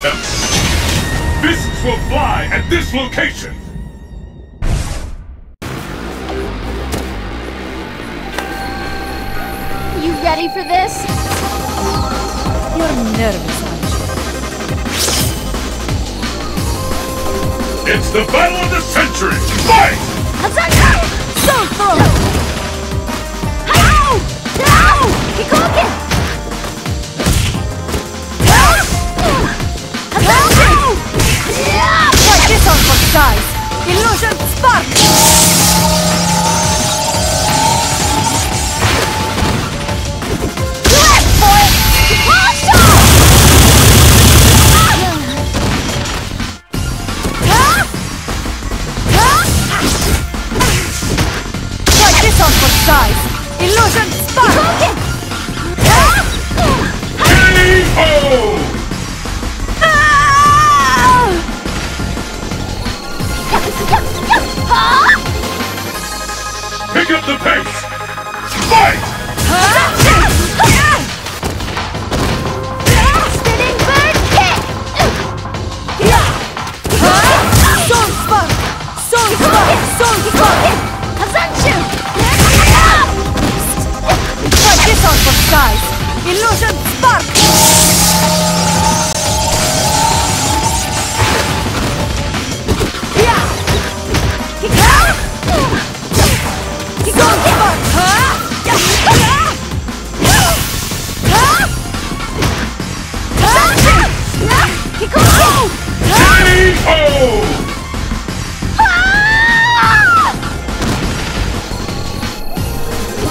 Fists will fly at this location! You ready for this? You're nervous, aren't you? It's the battle of the century! Fight! Attack! So full! Ow! Ow! Kikoken! Illusion spark! Let for it! Try this on for size! Illusion spark! K.O. Pick up the pace! Fight! Spinning bird kick! Soul spark! Soul spark! Soul spark! Kazanshu! Try this out for size! Illusion spark!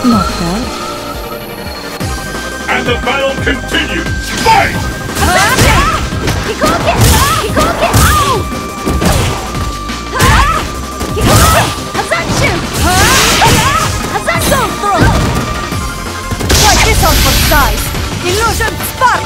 Not bad. And the battle continues. Fight! Kikoken! Kikoken! Kikoken! Hazanshu! Hazanshu! Try this out for size. Illusion spark!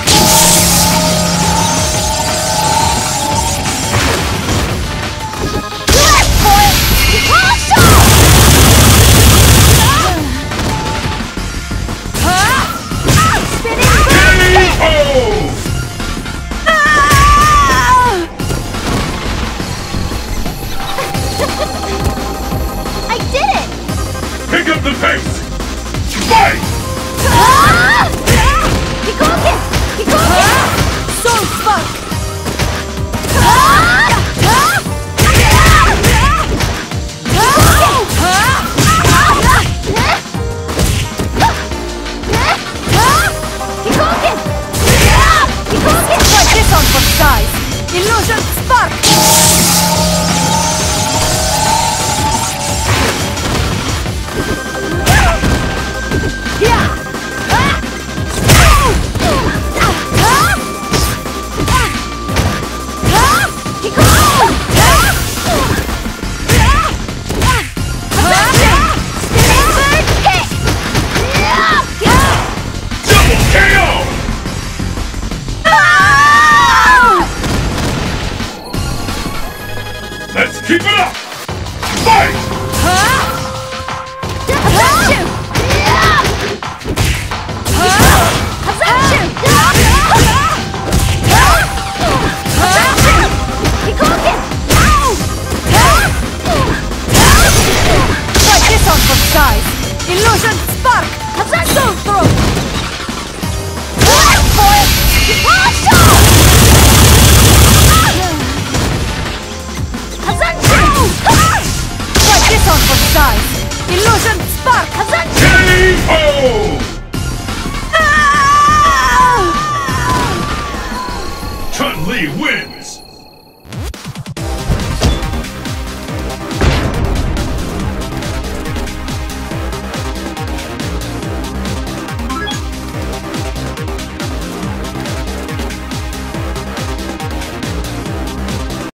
Keep it up! Fight! Try this on for size! Illusion spark! Soul throw! Wait for it! Illusion spark! K.O. Chun-Li wins!